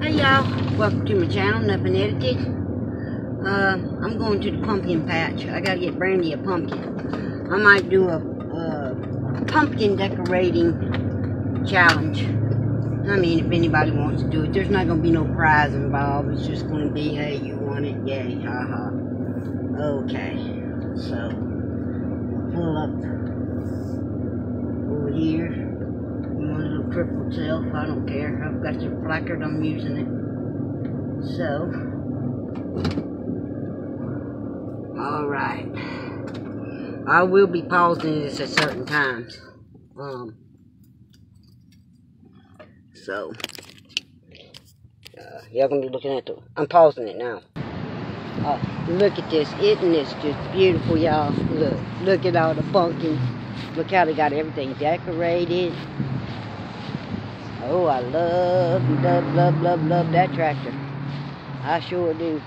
Hey y'all, welcome to my channel, Nothing Edited. I'm going to the pumpkin patch. I gotta get Brandy a pumpkin. I might do a pumpkin decorating challenge. I mean, if anybody wants to do it, there's not gonna be no prize involved. It's just gonna be, hey, you want it? Yay, haha. Okay, so pull up over here. Crippled self, I don't care. I've got your placard, I'm using it. So, alright. I will be pausing this at certain times. Y'all gonna be looking at the. I'm pausing it now. Look at this. Isn't this just beautiful, y'all? Look at all the pumpkins. Look how they got everything decorated. Oh, I love that tractor. I sure do.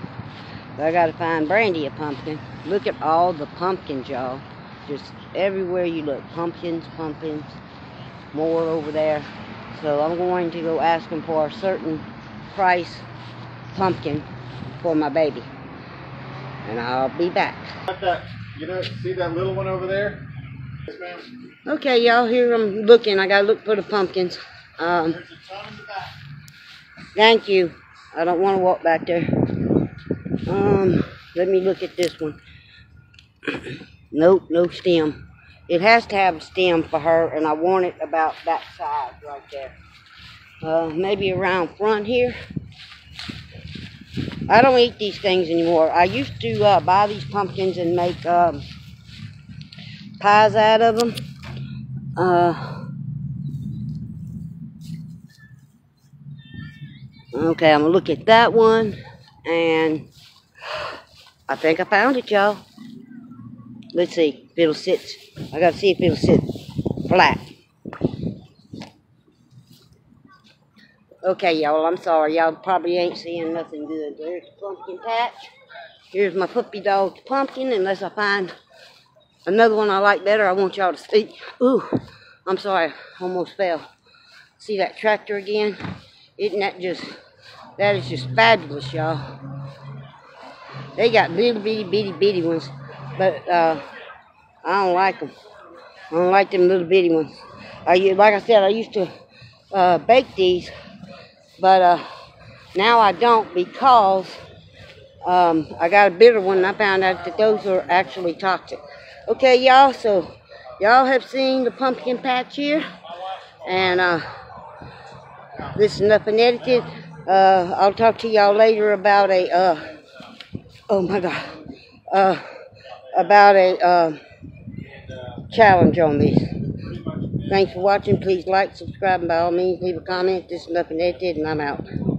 But I gotta find Brandy a pumpkin. Look at all the pumpkins, y'all. Just everywhere you look. Pumpkins. More over there. So I'm going to go ask them for a certain price pumpkin for my baby. And I'll be back. You know, see that little one over there? Yes, ma'am. Okay, y'all, here I'm looking. I gotta look for the pumpkins. There's a ton in the back. Thank you. I don't want to walk back there. Let me look at this one. Nope, no stem. It has to have a stem for her, and I want it about that size right there. Maybe around front here. I don't eat these things anymore. I used to buy these pumpkins and make pies out of them. Okay, I'm going to look at that one, and I think I found it, y'all. Let's see if it'll sit. I got to see if it'll sit flat. Okay, y'all, I'm sorry. Y'all probably ain't seeing nothing good. There's the pumpkin patch. Here's my puppy dog's pumpkin. Unless I find another one I like better, I want y'all to see. Ooh, I'm sorry. Almost fell. See that tractor again? Isn't that just... That is just fabulous, y'all. They got little bitty ones, but I don't like them. I don't like them little bitty ones. Like I said, I used to bake these, but now I don't because I got a bitter one and I found out that those are actually toxic. Okay, y'all, so y'all have seen the pumpkin patch here, and this is Nothing Edited. I'll talk to y'all later about a, oh my God, about a challenge on these. Thanks for watching. Please like, subscribe, and by all means leave a comment. This is Nothing Edited, and I'm out.